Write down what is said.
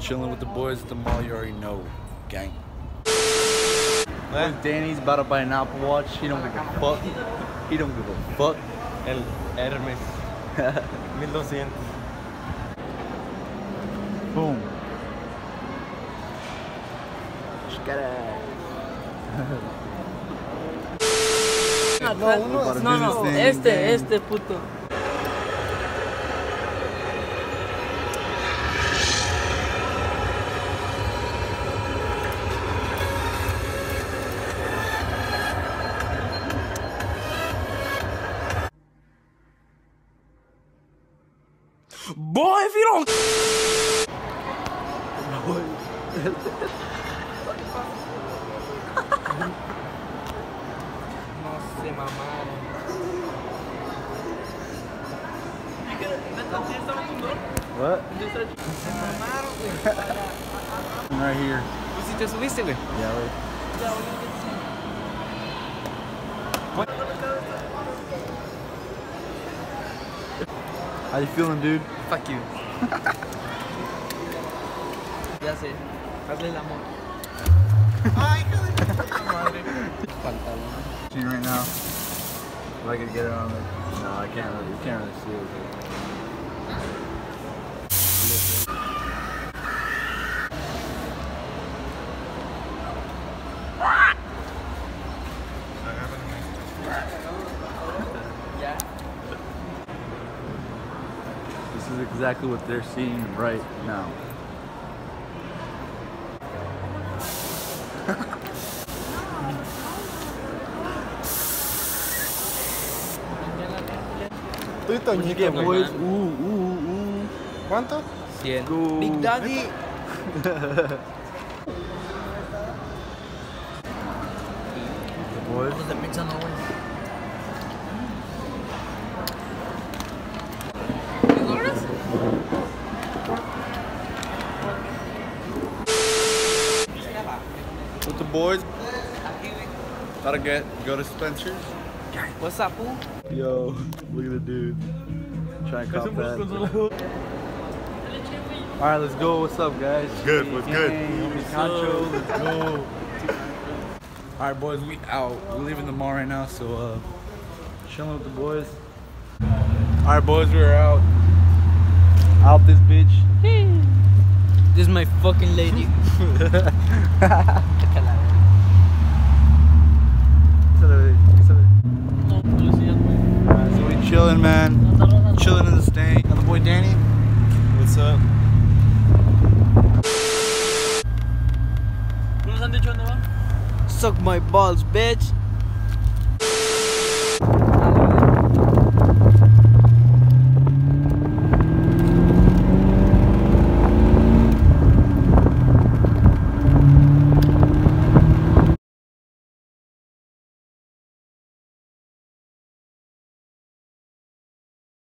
Chilling with the boys at the mall, you already know, gang. Danny's about to buy an Apple Watch. He don't give a fuck. He don't give a fuck. El Hermes. 1200. Boom. No, este puto. Boy, if you don't. Boy. Nossa, mamãe. What? I'm right here. Você já subiste, güey? Yeah, right. What? How you feeling, dude? Fuck you. Ya sé. Hazle el amor. Ay, see right now. If I could get it on there. No, I can't really. You can't really see it. This is exactly what they're seeing right now. You get boys. Ooh. ¿Cuánto? 100. Big Daddy. Boys. The pizza no way. With the boys, gotta go to Spencer's. What's up, fool? Yo, look at the dude. Try and cop that. Alright, let's go. What's up, guys? Good, what's good? Concho, let's go. Alright, boys, we out. We're leaving the mall right now, so chilling with the boys. Alright, boys, we're out. Out this bitch. This is my fucking lady. Chilling, man. Chilling in the stain. Got the boy Danny. What's up? Suck my balls, bitch.